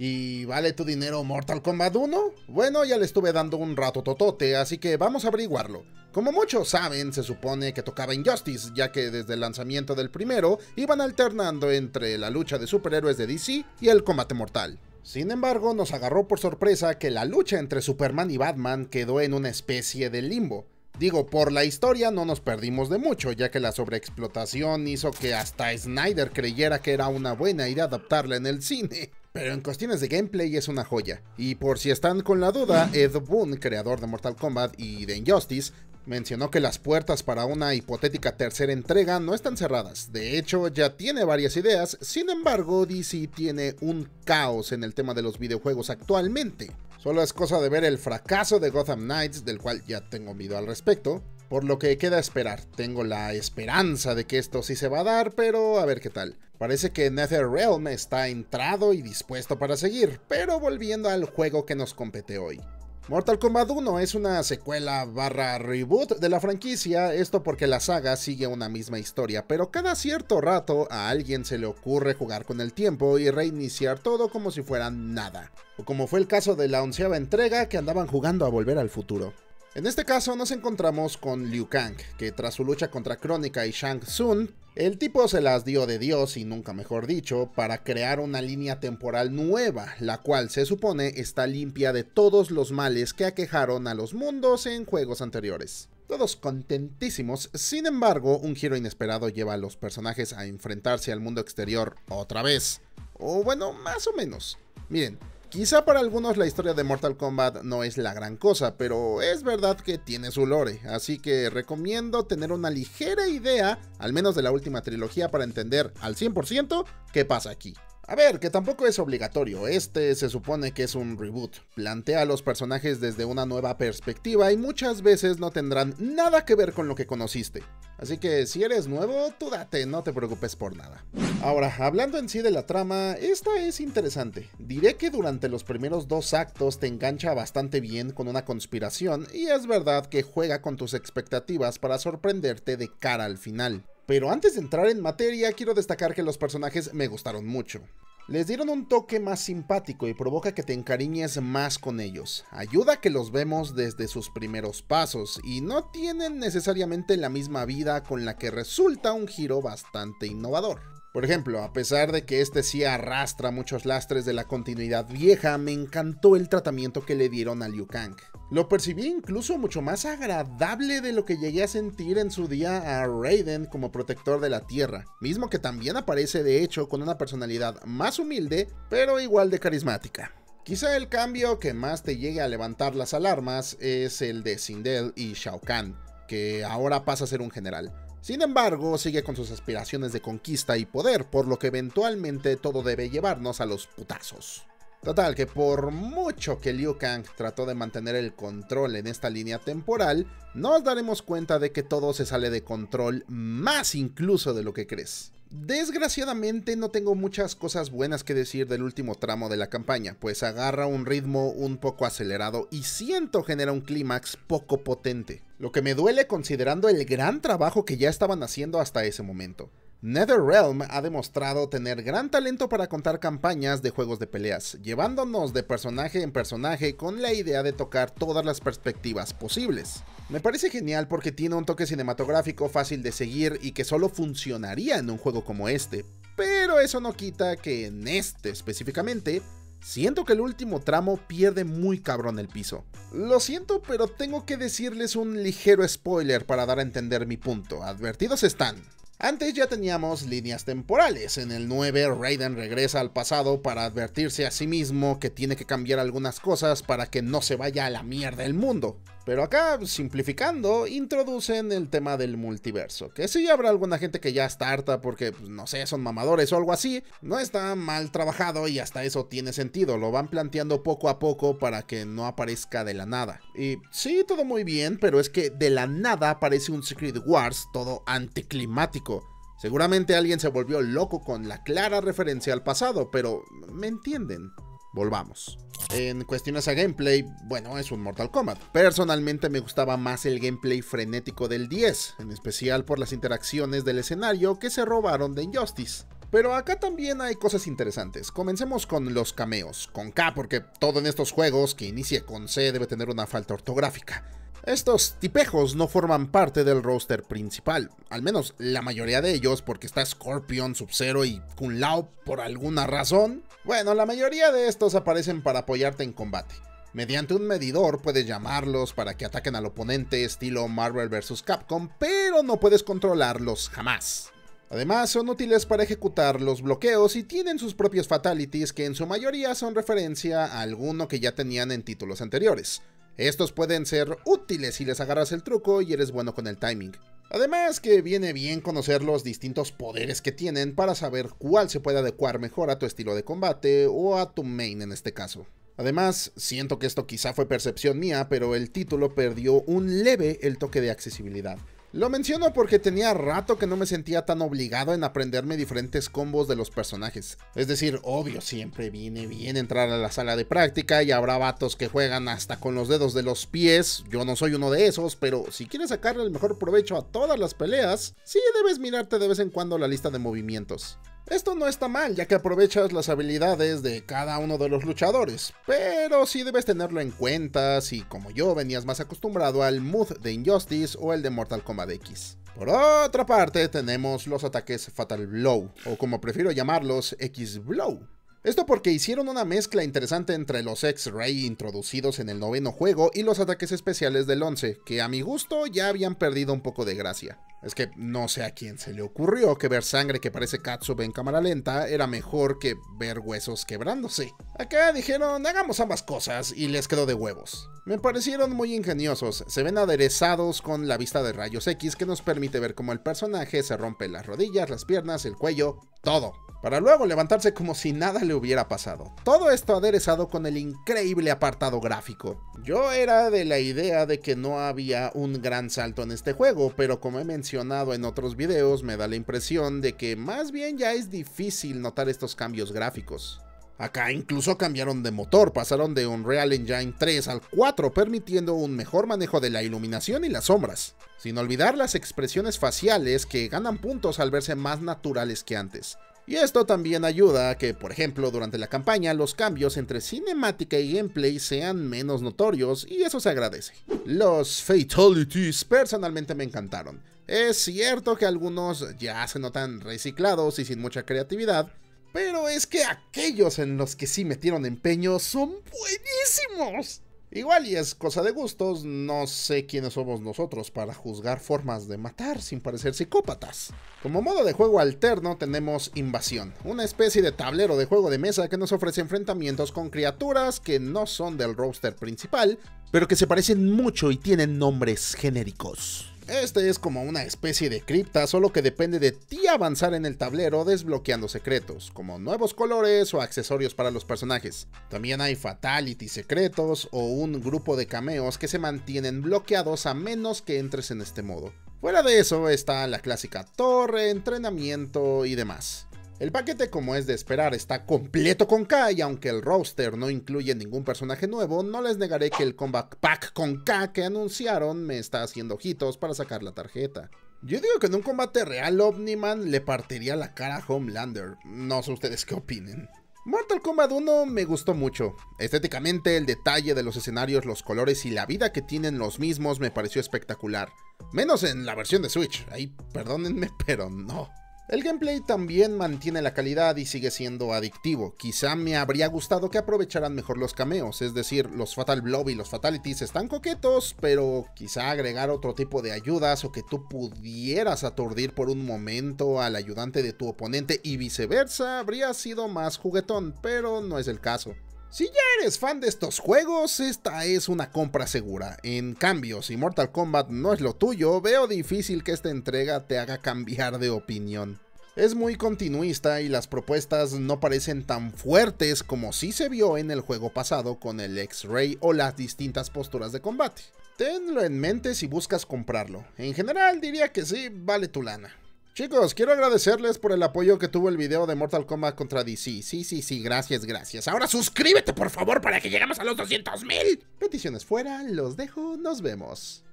¿Y vale tu dinero Mortal Kombat 1? Bueno, ya le estuve dando un rato totote, así que vamos a averiguarlo. Como muchos saben, se supone que tocaba Injustice, ya que desde el lanzamiento del primero iban alternando entre la lucha de superhéroes de DC y el combate mortal. Sin embargo, nos agarró por sorpresa que la lucha entre Superman y Batman quedó en una especie de limbo. Digo, por la historia no nos perdimos de mucho, ya que la sobreexplotación hizo que hasta Snyder creyera que era una buena idea adaptarla en el cine. Pero en cuestiones de gameplay es una joya. Y por si están con la duda, Ed Boon, creador de Mortal Kombat y de Injustice, mencionó que las puertas para una hipotética tercera entrega no están cerradas. De hecho, ya tiene varias ideas. Sin embargo, DC tiene un caos en el tema de los videojuegos actualmente. Solo es cosa de ver el fracaso de Gotham Knights, del cual ya tengo miedo al respecto. Por lo que queda esperar, tengo la esperanza de que esto sí se va a dar, pero a ver qué tal. Parece que NetherRealm está entrado y dispuesto para seguir, pero volviendo al juego que nos compete hoy. Mortal Kombat 1 es una secuela barra reboot de la franquicia, esto porque la saga sigue una misma historia, pero cada cierto rato a alguien se le ocurre jugar con el tiempo y reiniciar todo como si fuera nada. O como fue el caso de la 11ª entrega, que andaban jugando a Volver al Futuro. En este caso nos encontramos con Liu Kang, que tras su lucha contra Kronika y Shang Tsung, el tipo se las dio de Dios, y nunca mejor dicho, para crear una línea temporal nueva, la cual se supone está limpia de todos los males que aquejaron a los mundos en juegos anteriores. Todos contentísimos, sin embargo, un giro inesperado lleva a los personajes a enfrentarse al mundo exterior otra vez. O bueno, más o menos. Miren. Quizá para algunos la historia de Mortal Kombat no es la gran cosa, pero es verdad que tiene su lore, así que recomiendo tener una ligera idea, al menos de la última trilogía, para entender al 100% qué pasa aquí. A ver, que tampoco es obligatorio, este se supone que es un reboot, plantea a los personajes desde una nueva perspectiva y muchas veces no tendrán nada que ver con lo que conociste. Así que si eres nuevo, tú date, no te preocupes por nada. Ahora, hablando en sí de la trama, esta es interesante. Diré que durante los primeros dos actos te engancha bastante bien con una conspiración, y es verdad que juega con tus expectativas para sorprenderte de cara al final. Pero antes de entrar en materia, quiero destacar que los personajes me gustaron mucho. Les dieron un toque más simpático y provoca que te encariñes más con ellos. Ayuda a que los vemos desde sus primeros pasos y no tienen necesariamente la misma vida, con la que resulta un giro bastante innovador. Por ejemplo, a pesar de que este sí arrastra muchos lastres de la continuidad vieja, me encantó el tratamiento que le dieron a Liu Kang. Lo percibí incluso mucho más agradable de lo que llegué a sentir en su día a Raiden como protector de la tierra, mismo que también aparece de hecho con una personalidad más humilde, pero igual de carismática. Quizá el cambio que más te llegue a levantar las alarmas es el de Sindel y Shao Kahn, que ahora pasa a ser un general. Sin embargo, sigue con sus aspiraciones de conquista y poder, por lo que eventualmente todo debe llevarnos a los putazos. Total, que por mucho que Liu Kang trató de mantener el control en esta línea temporal, nos daremos cuenta de que todo se sale de control, más incluso de lo que crees. Desgraciadamente no tengo muchas cosas buenas que decir del último tramo de la campaña, pues agarra un ritmo un poco acelerado y siento genera un clímax poco potente. Lo que me duele, considerando el gran trabajo que ya estaban haciendo hasta ese momento. NetherRealm ha demostrado tener gran talento para contar campañas de juegos de peleas, llevándonos de personaje en personaje con la idea de tocar todas las perspectivas posibles. Me parece genial porque tiene un toque cinematográfico fácil de seguir y que solo funcionaría en un juego como este, pero eso no quita que en este específicamente, siento que el último tramo pierde muy cabrón el piso. Lo siento, pero tengo que decirles un ligero spoiler para dar a entender mi punto, advertidos están. Antes ya teníamos líneas temporales. En el 9, Raiden regresa al pasado para advertirse a sí mismo que tiene que cambiar algunas cosas para que no se vaya a la mierda el mundo. Pero acá, simplificando, introducen el tema del multiverso, que sí habrá alguna gente que ya está harta porque, pues, no sé, son mamadores o algo así. No está mal trabajado y hasta eso tiene sentido, lo van planteando poco a poco para que no aparezca de la nada. Y sí, todo muy bien, pero es que de la nada aparece un Secret Wars todo anticlimático. Seguramente alguien se volvió loco con la clara referencia al pasado, pero ¿me entienden? Volvamos. En cuestiones a gameplay, bueno, es un Mortal Kombat. Personalmente me gustaba más el gameplay frenético del 10, en especial por las interacciones del escenario que se robaron de Injustice. Pero acá también hay cosas interesantes. Comencemos con los cameos, con K, porque todo en estos juegos que inicie con C debe tener una falta ortográfica. Estos tipejos no forman parte del roster principal, al menos la mayoría de ellos, porque está Scorpion, Sub-Zero y Kung Lao por alguna razón. Bueno, la mayoría de estos aparecen para apoyarte en combate. Mediante un medidor puedes llamarlos para que ataquen al oponente estilo Marvel vs Capcom, pero no puedes controlarlos jamás. Además, son útiles para ejecutar los bloqueos y tienen sus propios Fatalities que en su mayoría son referencia a alguno que ya tenían en títulos anteriores. Estos pueden ser útiles si les agarras el truco y eres bueno con el timing. Además que viene bien conocer los distintos poderes que tienen para saber cuál se puede adecuar mejor a tu estilo de combate o a tu main en este caso. Además, siento que esto quizá fue percepción mía, pero el título perdió un leve el toque de accesibilidad. Lo menciono porque tenía rato que no me sentía tan obligado en aprenderme diferentes combos de los personajes. Es decir, obvio, siempre viene bien entrar a la sala de práctica y habrá vatos que juegan hasta con los dedos de los pies. Yo no soy uno de esos, pero si quieres sacarle el mejor provecho a todas las peleas, sí debes mirarte de vez en cuando la lista de movimientos. Esto no está mal, ya que aprovechas las habilidades de cada uno de los luchadores, pero sí debes tenerlo en cuenta si, como yo, venías más acostumbrado al mood de Injustice o el de Mortal Kombat X. Por otra parte, tenemos los ataques Fatal Blow, o como prefiero llamarlos, X Blow. Esto porque hicieron una mezcla interesante entre los X-Ray introducidos en el 9º juego y los ataques especiales del 11, que a mi gusto ya habían perdido un poco de gracia. Es que no sé a quién se le ocurrió que ver sangre que parece katsubi en cámara lenta era mejor que ver huesos quebrándose. Acá dijeron, hagamos ambas cosas, y les quedó de huevos. Me parecieron muy ingeniosos, se ven aderezados con la vista de rayos X que nos permite ver cómo el personaje se rompe las rodillas, las piernas, el cuello, todo. Para luego levantarse como si nada le hubiera pasado. Todo esto aderezado con el increíble apartado gráfico. Yo era de la idea de que no había un gran salto en este juego, pero como he mencionado en otros videos, me da la impresión de que más bien ya es difícil notar estos cambios gráficos. Acá incluso cambiaron de motor, pasaron de Unreal Engine 3 al 4, permitiendo un mejor manejo de la iluminación y las sombras. Sin olvidar las expresiones faciales que ganan puntos al verse más naturales que antes. Y esto también ayuda a que, por ejemplo, durante la campaña, los cambios entre cinemática y gameplay sean menos notorios, y eso se agradece. Los Fatalities personalmente me encantaron. Es cierto que algunos ya se notan reciclados y sin mucha creatividad, pero es que aquellos en los que sí metieron empeño son buenísimos. Igual y es cosa de gustos, no sé quiénes somos nosotros para juzgar formas de matar sin parecer psicópatas. Como modo de juego alterno tenemos Invasión, una especie de tablero de juego de mesa que nos ofrece enfrentamientos con criaturas que no son del roster principal, pero que se parecen mucho y tienen nombres genéricos. Este es como una especie de cripta, solo que depende de ti avanzar en el tablero desbloqueando secretos, como nuevos colores o accesorios para los personajes. También hay Fatality secretos o un grupo de cameos que se mantienen bloqueados a menos que entres en este modo. Fuera de eso está la clásica torre, entrenamiento y demás. El paquete, como es de esperar, está completo con K, y aunque el roster no incluye ningún personaje nuevo, no les negaré que el Combat Pack con K que anunciaron me está haciendo ojitos para sacar la tarjeta. Yo digo que en un combate real Omniman le partiría la cara a Homelander, no sé ustedes qué opinen. Mortal Kombat 1 me gustó mucho. Estéticamente, el detalle de los escenarios, los colores y la vida que tienen los mismos me pareció espectacular. Menos en la versión de Switch, ahí perdónenme, pero no. El gameplay también mantiene la calidad y sigue siendo adictivo. Quizá me habría gustado que aprovecharan mejor los cameos, es decir, los Fatal Blow y los Fatalities están coquetos, pero quizá agregar otro tipo de ayudas o que tú pudieras aturdir por un momento al ayudante de tu oponente y viceversa habría sido más juguetón, pero no es el caso. Si ya eres fan de estos juegos, esta es una compra segura. En cambio, si Mortal Kombat no es lo tuyo, veo difícil que esta entrega te haga cambiar de opinión. Es muy continuista y las propuestas no parecen tan fuertes como sí se vio en el juego pasado con el X-Ray o las distintas posturas de combate. Tenlo en mente si buscas comprarlo. En general diría que sí, vale tu lana. Chicos, quiero agradecerles por el apoyo que tuvo el video de Mortal Kombat contra DC. Sí, gracias, gracias. Ahora suscríbete, por favor, para que lleguemos a los 200,000. Peticiones fuera, los dejo, nos vemos.